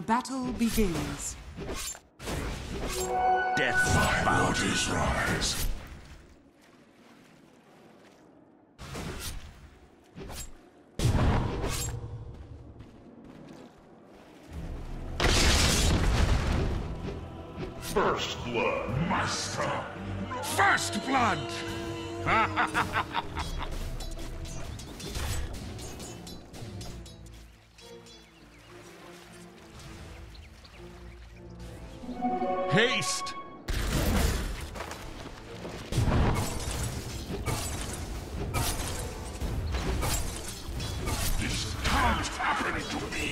The battle begins. Death's bounties rise. First blood, master. First blood. Haste. This can't happen to me.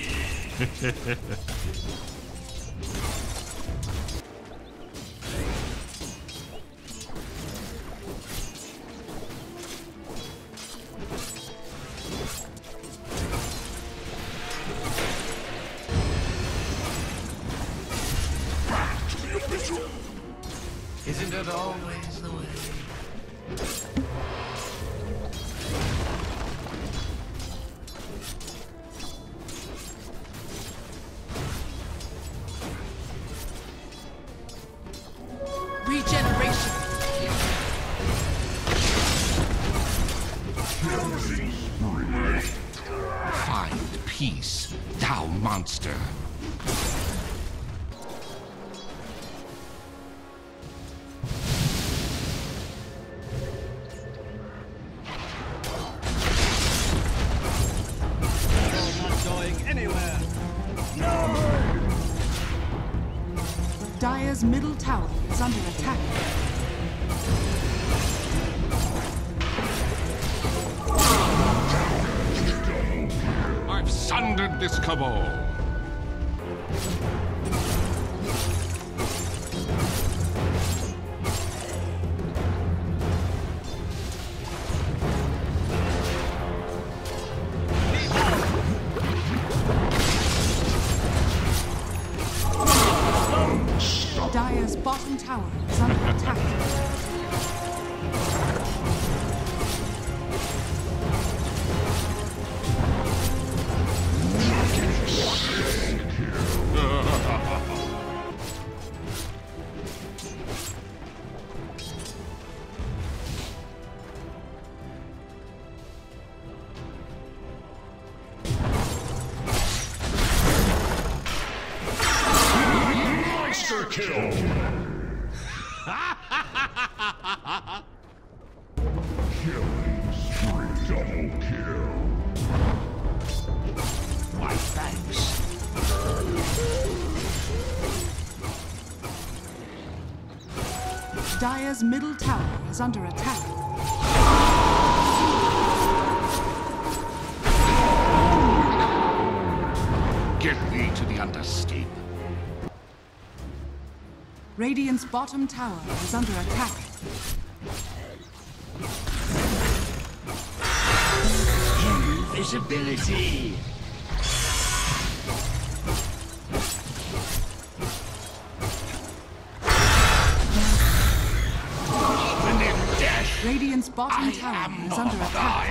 Isn't it always the way? Regeneration. Find peace, thou monster. Dire's middle tower is under attack. I've sundered this cabal. Dire's bottom tower is under attack. Kill. Killing spree. Double kill. Why, thanks. Dire's middle tower is under attack. Get me to the Underscape. Radiant's bottom tower is under attack. Invisibility! Radiant's bottom tower is under attack.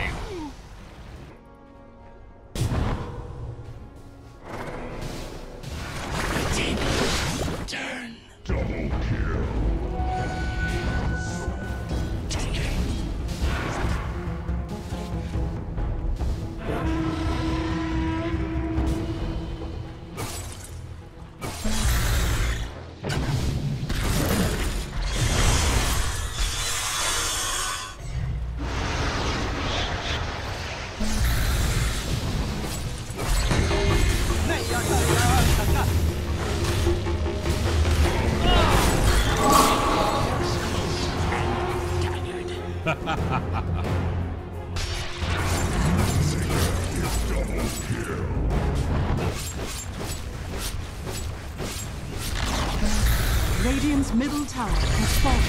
Radiant's middle tower has fallen.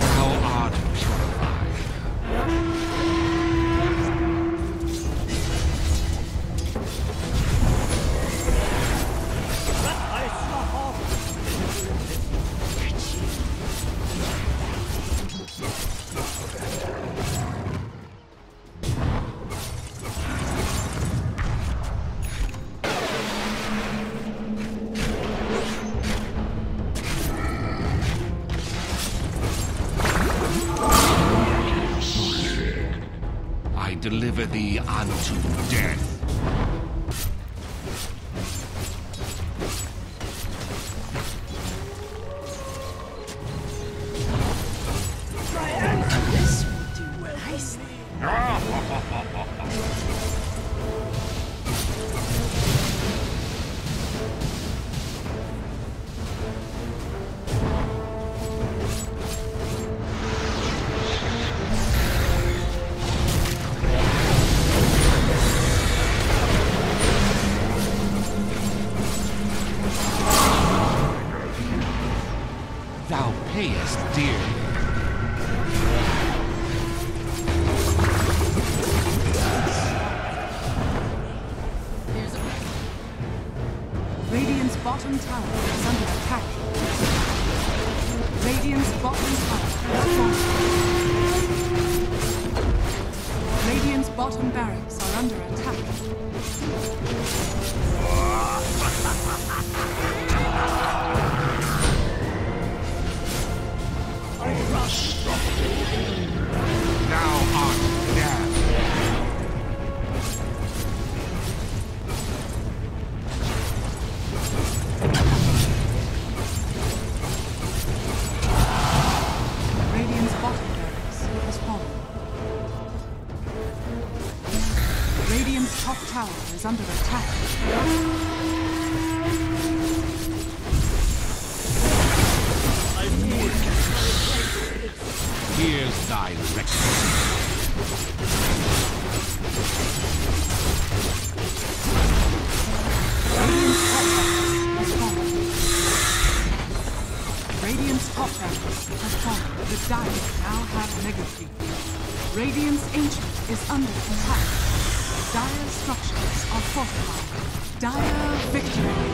Thou art purified. deliver thee unto death. Under attack. Here's thy reckoning. Radiant's top tower has fallen. The Dying now have mega feet. Radiant's ancient is under attack. Dire structures are fortified. Dire victory.